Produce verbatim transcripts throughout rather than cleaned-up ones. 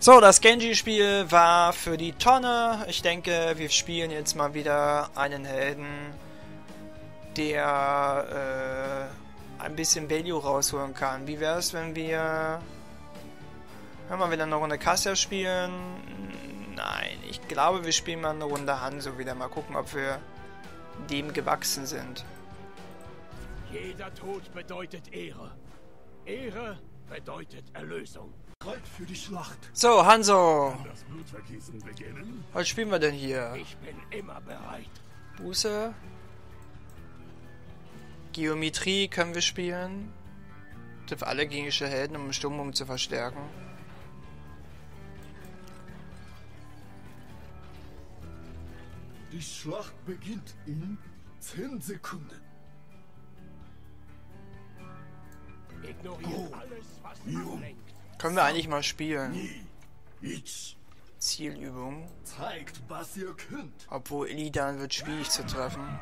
So, das Genji-Spiel war für die Tonne. Ich denke, wir spielen jetzt mal wieder einen Helden, der äh, ein bisschen Value rausholen kann. Wie wäre es, wenn wir... Können wir wieder eine Runde Kassia spielen? Nein, ich glaube, wir spielen mal eine Runde Hanzo wieder. Mal gucken, ob wir dem gewachsen sind. Jeder Tod bedeutet Ehre. Ehre bedeutet Erlösung. Für die Schlacht. So, Hanzo. Das Blutvergießen beginnen? Was spielen wir denn hier? Ich bin immer bereit. Buße. Geometrie können wir spielen. Triff alle gegnerische Helden, um den Sturmbogen zu verstärken. Die Schlacht beginnt in zehn Sekunden. Ignoriert oh. alles, was ablenkt. Können wir eigentlich mal spielen? Zielübung. Zeigt, was ihr könnt. Obwohl Illidan wird schwierig zu treffen.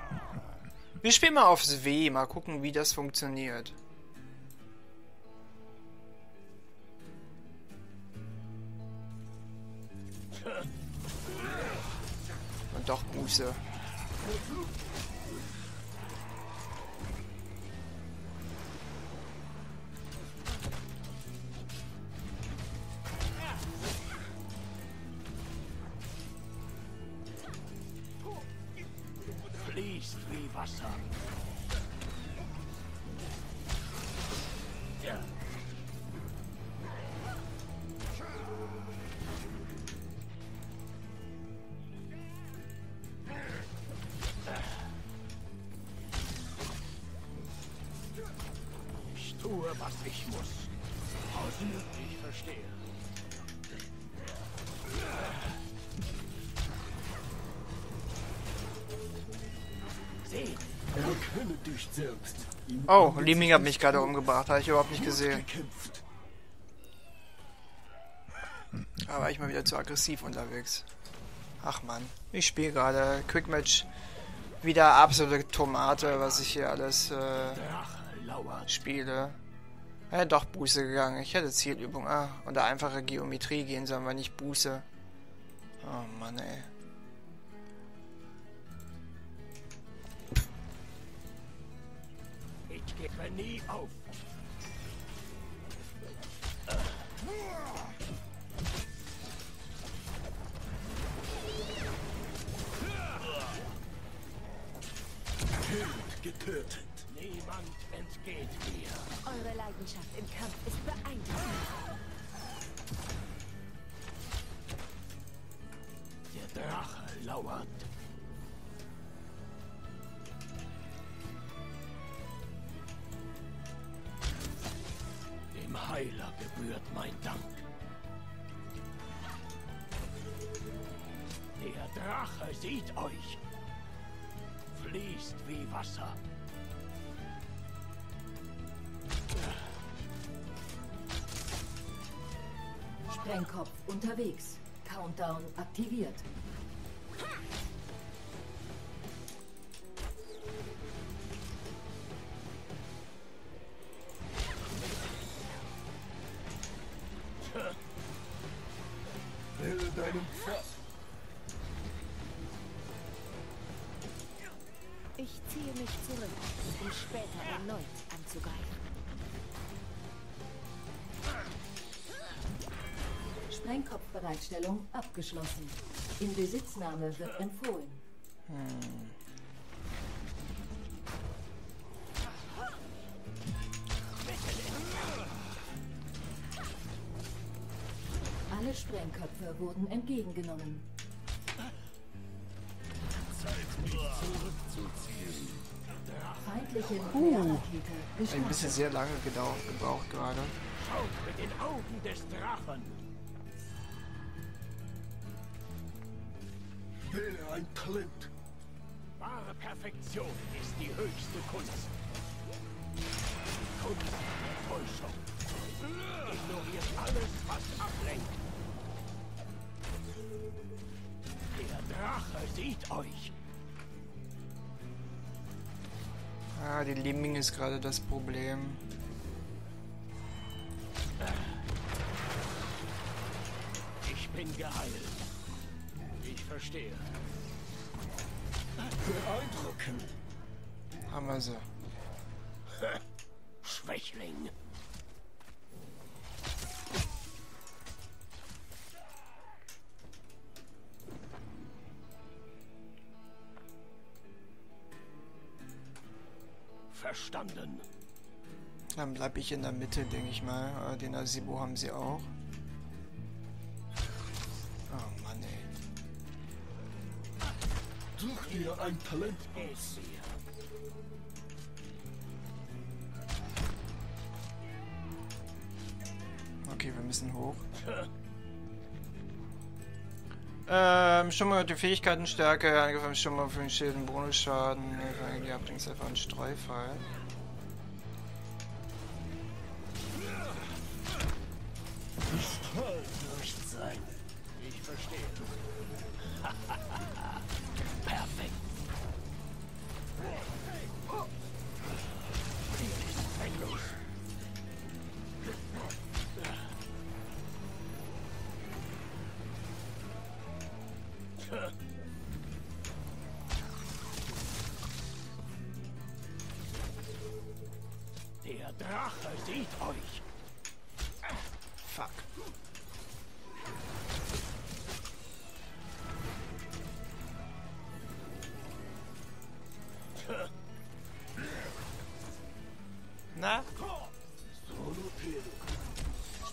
Wir spielen mal aufs W, mal gucken, wie das funktioniert. Und doch Buße. Wie Wasser. Ja. Ich tue, was ich muss. Ich verstehe. Oh, Li-Ming hat mich gerade umgebracht, habe ich überhaupt nicht gesehen. Da war ich mal wieder zu aggressiv unterwegs. Ach man, ich spiele gerade Quickmatch wieder absolute Tomate, was ich hier alles äh, spiele. Ja, doch Buße gegangen, ich hätte Zielübung. Ah, oder einfache Geometrie gehen sollen, weil nicht Buße. Oh Mann ey. Gebe nie auf. Getötet. Niemand entgeht mir. Eure Leidenschaft im Kampf ist beeindruckend. Der Drache lauert. Heiler gebührt mein Dank. Der Drache sieht euch. Fließt wie Wasser. Sprengkopf unterwegs. Countdown aktiviert. Ich ziehe mich zurück, um später erneut anzugreifen. Sprengkopfbereitstellung abgeschlossen. In Besitznahme wird empfohlen. Hm. Alle Sprengköpfe wurden entgegengenommen. Zeit, mich zurückzuziehen. Feindliche uh, ein bisschen sehr lange gedauert, gebraucht gerade. Schaut mit den Augen des Drachen. Wäre ein Talent. Wahre Perfektion ist die höchste Kunst. Die Kunst der Täuschung. Ignoriert alles, was ablenkt. Der Drache sieht euch. Ah, die Li-Ming ist gerade das Problem. bin geheilt. Ich verstehe. Beeindruckend. Haben wir sie. Schwächling. Verstanden. Dann bleib ich in der Mitte, denke ich mal. Den Asibo haben sie auch. Oh Mann, ey. Such dir ein Talent aus. Okay, wir müssen hoch. Ähm, schon mal die Fähigkeiten Stärke, Angriff schon mal für den Schilden, Bonusschaden, ihr habt links einfach einen Streifall. Ich kann nicht sein. Ich verstehe. Perfekt. Der Drache sieht euch. Fuck. Na?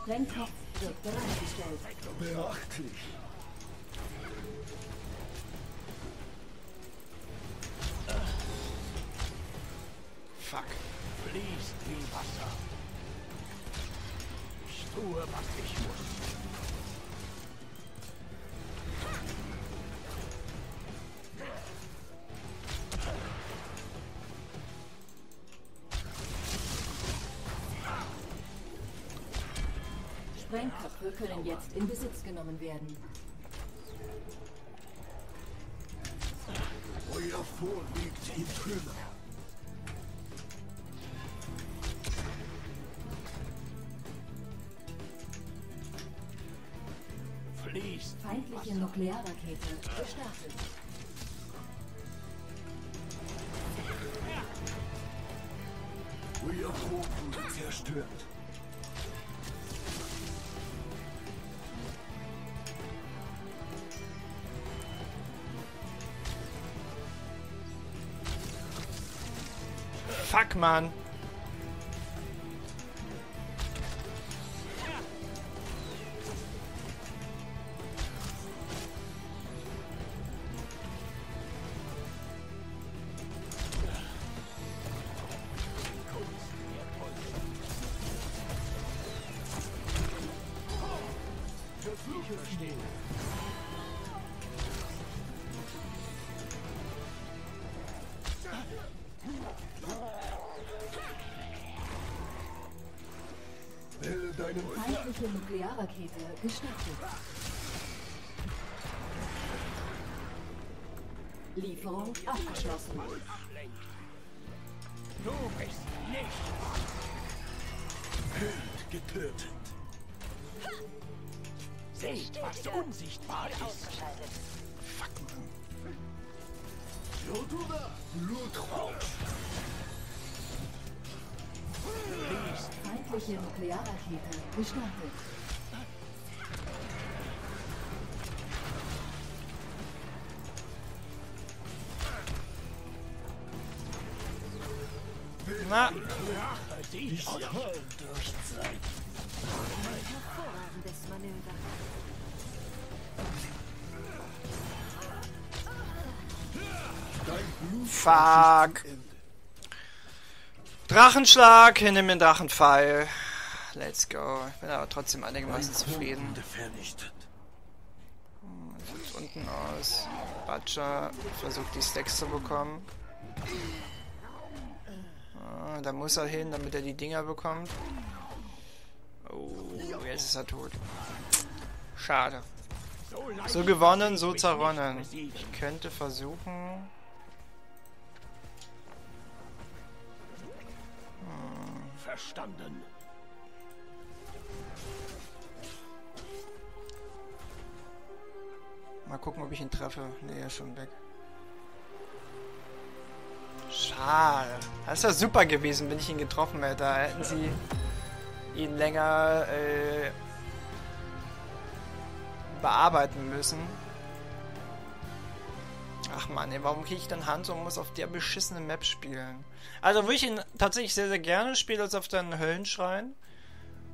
Sprengkopf wird bereitgestellt. Beachtlich. Fuck. Fließt wie Wasser. Ich tue, was ich muss. Sprengköpfe können jetzt in Besitz genommen werden. Euer Vorliegt im Trümmer. Feindliche Nuklearrakete gestartet. Euer Boden zerstört. Fuck, Mann. Feindliche Nuklearrakete gestartet. Lieferung abgeschlossen. Du bist nicht getötet. Seht, was unsichtbar ist. Fuck, Mann. Jodula, Blutrausch. Feindliche Nuklearrakete gestartet. Na, ich soll durch sein. Hervorragendes Manöver. Dein Blut. Fuck. Drachenschlag, nimm den Drachenpfeil. Let's go. Ich bin aber trotzdem einigermaßen zufrieden. Hm, sieht unten aus. Butcher versucht die Stacks zu bekommen. Ah, da muss er hin, damit er die Dinger bekommt. Oh, jetzt ist er tot. Schade. So gewonnen, so zerronnen. Ich könnte versuchen... Verstanden. Mal gucken, ob ich ihn treffe. Ne, er ist schon weg. Schade. Das wäre super gewesen, wenn ich ihn getroffen hätte. Da hätten sie ihn länger äh, bearbeiten müssen. Ach man, warum kriege ich dann Hanzo und muss auf der beschissenen Map spielen? Also würde ich ihn tatsächlich sehr, sehr gerne spielen, als auf den Höllenschrein.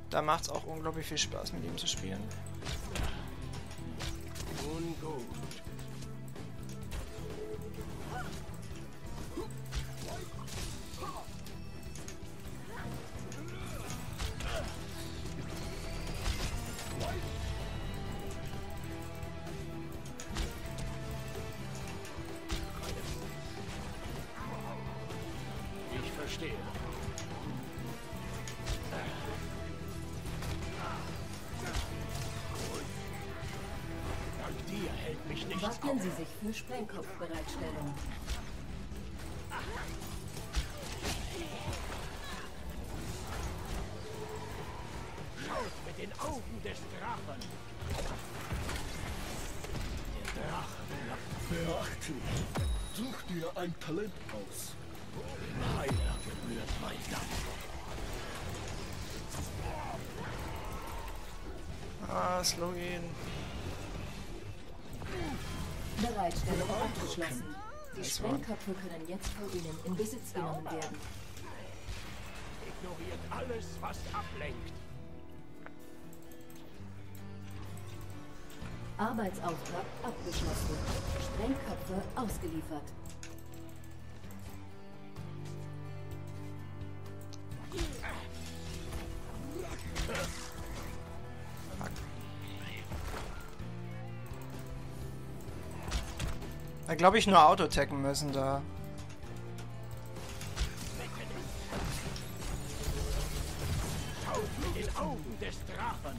Da macht es auch unglaublich viel Spaß, mit ihm zu spielen. Wappnen Sie sich für Sprengkopfbereitstellung. Schaut mit den Augen des Drachen. Der Drache will nach Beachten. Such dir ein Talent aus. Heiler gebührt mein Dank. Ah, slow gehen. Bereitstellung abgeschlossen. Die Sprengköpfe können jetzt vor Ihnen in Besitz genommen werden. Ignoriert alles, was ablenkt. Arbeitsauftrag abgeschlossen. Sprengköpfe ausgeliefert. Da glaube ich nur Auto-Tacken müssen da. Schaut mit den Augen des Drachen.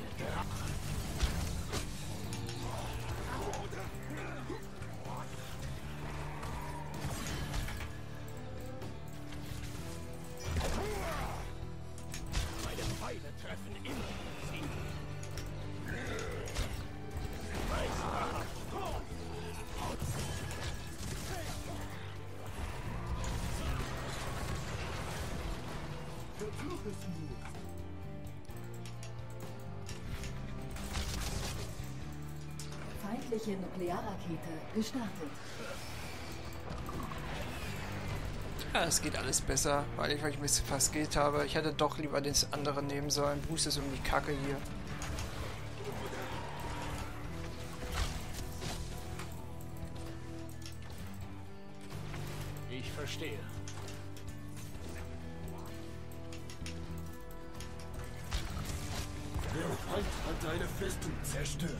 Der Drache. Meine Pfeile treffen immer sie. Feindliche Nuklearrakete gestartet. Ja, es geht alles besser, weil ich, weil ich ein bisschen verskillt habe. Ich hätte doch lieber das andere nehmen sollen. Boost ist um die Kacke hier. Ich verstehe. Der Feind hat deine Festung zerstört.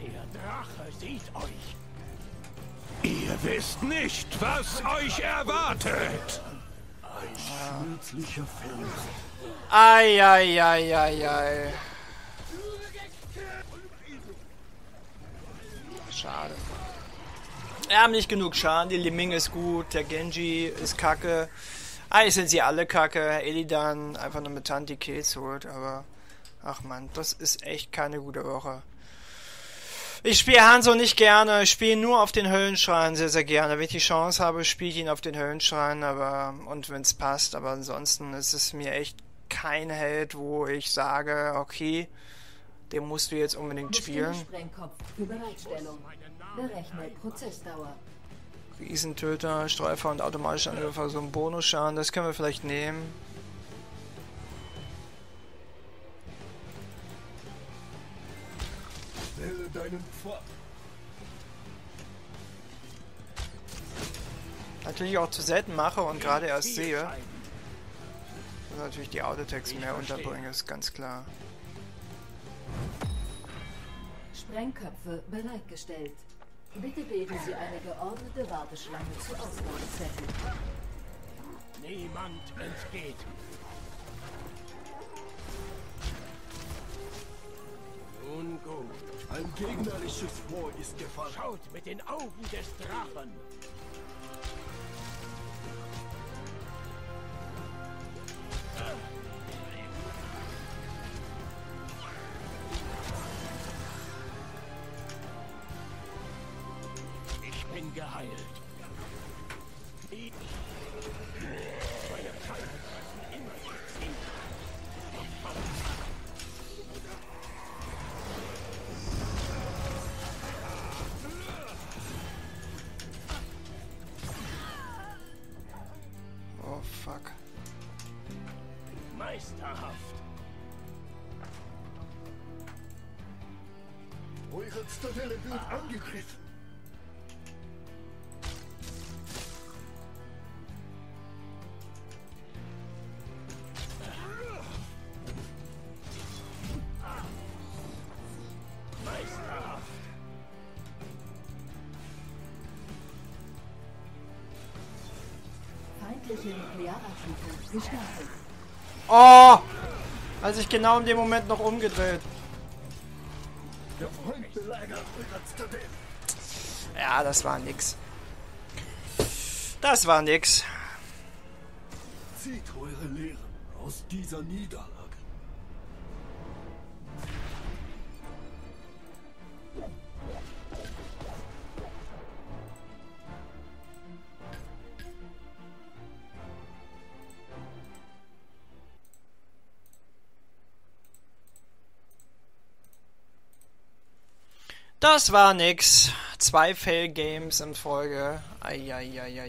Der Drache sieht euch. Ihr wisst nicht, was euch erwartet. Ein schmerzlicher Film. Ei, ei, ei, ei, ei. Schade. Wir haben nicht genug Schaden. Die Li-Ming ist gut. Der Genji ist kacke. Eigentlich sind sie alle kacke. Herr Illidan einfach nur mit Tanti Kills holt. Aber ach man, das ist echt keine gute Woche. Ich spiele Hanzo nicht gerne. Ich spiele nur auf den Höllenschrein sehr, sehr gerne. Wenn ich die Chance habe, spiele ich ihn auf den Höllenschrein. Aber, und wenn es passt. Aber ansonsten ist es mir echt kein Held, wo ich sage, okay, den musst du jetzt unbedingt spielen. Sprengkopf für Bereitstellung. Berechne Prozessdauer. Riesentöter, Streifer und automatische Angriffe, so ein Bonusschaden, das können wir vielleicht nehmen. Stelle deinen Pfad. Natürlich auch zu selten mache und gerade erst sehe. Und natürlich die Autotext mehr unterbringe, ist ganz klar. Sprengköpfe bereitgestellt. Bitte bilden Sie eine geordnete Warteschlange zu Ausgangszwecken. Niemand entgeht. Nun gut. Ein Gegnerisches Vor ist gefallen. Schaut mit den Augen des Drachen. Ich bin geheilt. Ich meine Pfeile treffen immer jetzt hin. Oh fuck. Meisterhaft. Eure Zitadelle wird ah. angegriffen. Oh! Hat sich genau in dem Moment noch umgedreht. Ja, das war nix. Das war nix. Zieht eure Lehren aus dieser Niederlage. Das war nix. Zwei Fail-Games in Folge. Eieieiei.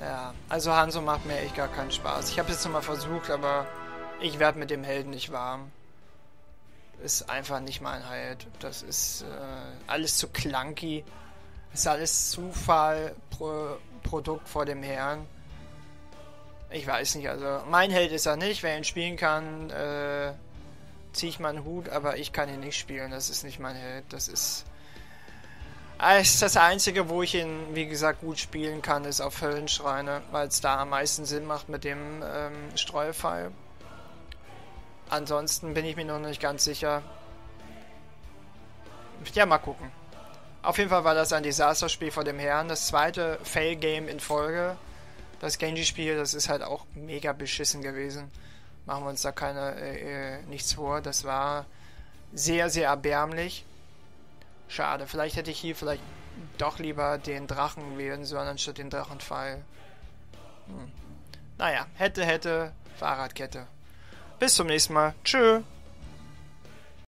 Ja, also Hanzo macht mir echt gar keinen Spaß. Ich habe es jetzt nochmal versucht, aber ich werde mit dem Helden nicht warm. Ist einfach nicht mein Held. Das ist äh, alles zu clunky. Ist alles Zufall, Pro Produkt vor dem Herrn. Ich weiß nicht, also mein Held ist er nicht. Wer ihn spielen kann, äh... ziehe ich meinen Hut, aber ich kann ihn nicht spielen. Das ist nicht mein Held. Das ist, das ist das Einzige, wo ich ihn, wie gesagt, gut spielen kann, ist auf Höllenschreine, weil es da am meisten Sinn macht mit dem ähm, Streufall. Ansonsten bin ich mir noch nicht ganz sicher. Ja, mal gucken. Auf jeden Fall war das ein Desasterspiel vor dem Herrn. Das zweite Fail-Game in Folge. Das Genji-Spiel, das ist halt auch mega beschissen gewesen. Machen wir uns da keine, äh, nichts vor. Das war sehr, sehr erbärmlich. Schade. Vielleicht hätte ich hier vielleicht doch lieber den Drachen wählen sollen, anstatt den Drachenpfeil. Hm. Naja, hätte, hätte, Fahrradkette. Bis zum nächsten Mal. Tschö.